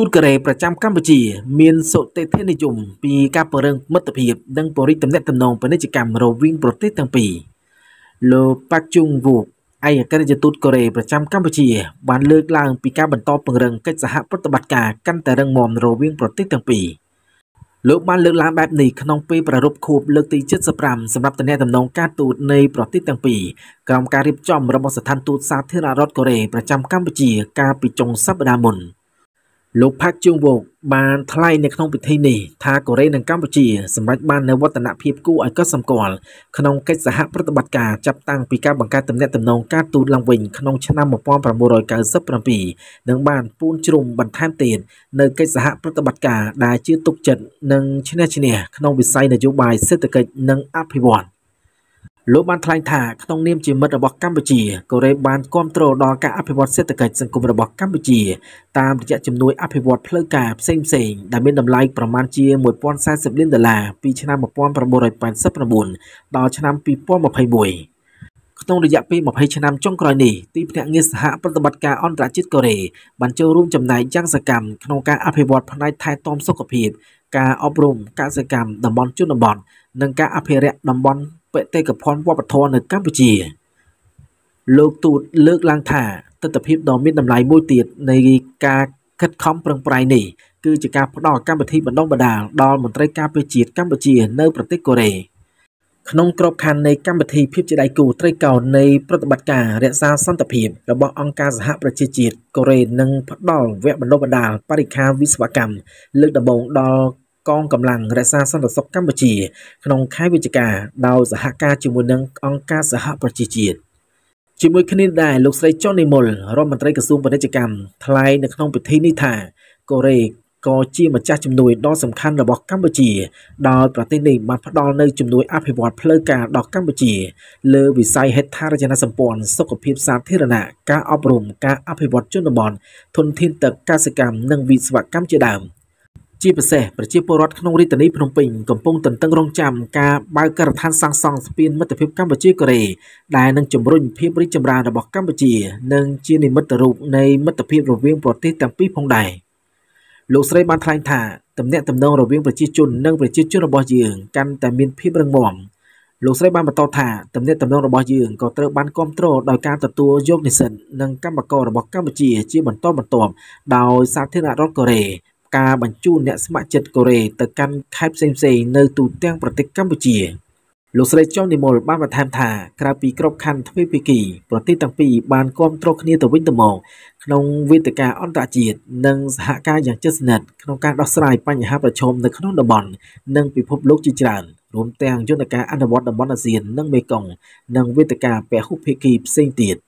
ตูดกระไรประจำกัมพูชีเมียนโสเตเทนิจุมปีการเปริงมัตเพียบดังปริตำแหน่งตำนองเป็นนิจกรรมโรวิ่งโปรเตตั้งปีโลปักจุงวูไอ้การจะตูดกระไรประจำกัมพูชีบานเลือกลางปีการบรรทบเปริงกิจสหปฏิบัติการกันแต่เรื่องมอมโรวิ่งโปรเตตั้งปีโลกบ้านเลือกลางแบบนี้ขนมปีประรบคูบเลือกตีเชิดสปรัมสำหรับตำแหน่งตำนองการตูดในโปรเตตั้งปีกรรมการริบจอมระบบสถานตูดสาธารณรัฐกระไรประจำกัมพูชีกาปิจงซับดามุนโลกพักจุงโบกบานทลายในขนมปิดที่นี่ทากเรนังกัมพูชีสำหรับบ้านในวัฒนเพียบกู้ไอ้ก็สำคัญขนมกิจสหปฏิบัติการจับตั้งปีการบังการตำแหน่งตำนองการตูดลังวิงขนมชนะหมกป้อมประมวยการซับประปีนังบ้านปูนจุ่มบันทามเตียนในกิจสหปฏิบัติการได้ชื่อตกจัดนังชนะชนะขนมวิสัยนโยบายเศรษฐกิจนังอภิวัตโลกบ้านทลายถาขนมเนียมจีมัดระบบกัมพูชีกเรบานควบโตรดอการอภิวัตเศรษฐกิจสังคมระบบกัมพูชีตามระยะจำนวนอภิวัตเพลิงกาบเซ็งเซ็งดำเนินดำไล่ประมาณเจียมวยป้อน$30 ปีชนะมาป้อนประมวยปันซับประบุนดอชนะปีป้อนมาพายมวยขนมระยะปีมาพายชนะจ้องกรณีตีแผงเงินสหปฏิบัติการอันตรายจิตกเรบานเจ้าร่วมจำหน่ายย่างสกรรมขนมการอภิวัตภายในไทยต้มสกปรกการอบรมการสกรรมดำบอลจุดดำบอลนังการอภิเรศดำบอลเปิดเตะกับพรวัปทรในกัมพูชีโลกตูดเลิกลางถ่าตัดพิบดอมมิดนำลายมวยตีดในการคัดค้อมเปลืองปลายนี่คือจากการพดอกัมพูชีบรรดองบดาดอมนตรีการไปจีดกัมพูชีเนอประเทศกเรขนมกรอบคันในกัมพูชีพิบจะได้กูตรีเก่าในปฏิบัติการเรียซาสันตพิบระบบองค์การสหประชาชาติกเรนังพดอเวบรรดองบดาปริคาวิศวกรรมเลือกดำบงดอกองกำลังรักษาสันติสุขกัมพูชีขนมค่ายวิจิกาดาวสหการจมุนนังองค์การสหประชาชาติจมุนคณิตได้ลูกชายจอห์นนิมอลรัฐมนตรีกระทรวงวัฒนธรรมไทยในขนมปิดที่นิทากเรกอจีมาจากจำนวนดอกสำคัญระบบกัมพูชีดาวประเทศหนึ่งมาพดอในจำนวนอภิวัตเพลิงกาดอกกัมพูชีเลวิไซเฮธารจนาสัมปอนสกปรกสาธารณะการอบรมการอภิวัตจุนบอลทนทินตึกการศึกษานังวิศวกรรมเจดามจีประเสริฐประชีพรัฐขนมริตนิพนมปิงกำปงตันตั้งรองจำกาบากระทันสังสองสเปียนมัตเตพิบกัมพูชีกเรได้นังจมรุ่นพิบริจมราดอกกัมพูชีนังจีนิมัตตรูปในมัตเตพิบรบเวียงปรติตัมปีพงไดลูกสไลบานทลายถาตำแหน่งตำนองรบเวียงประชีจุนนังประชีจุนระบอยงกันแต่มินพิบรังมอมลูกสไลบานมาต่อถาตำแหน่งตำนองระบอยงก็เติร์บานก้อมโตรดอยการตัดตัวยกนิสันนังกัมบกระบอกกัมพูชีจีบันต้อบันตอมดาวซาเทนารกเรการบรรจุเนสมาชิกกเรตกันคายเซมเซในตูเตียงประเทศกัมพูชีลูกสไลจอมนิมอลบ้านมาแทมทากราปีกรอบคันทวีปีกีประเทศต่างปีบานกอมตรกนี้ตัววินตมองขนมวิตกาอันตรายจีดนังสหการอย่างเจสเนตขนมการดอกสลายปัญหาประชมในขนมดบอนนังปีพบโลกจีจานรวมเตียงยุนการอันดบอนดบอนอาเซียนนังเมกองนังวิตกาแปะคุกเพกีเซนติด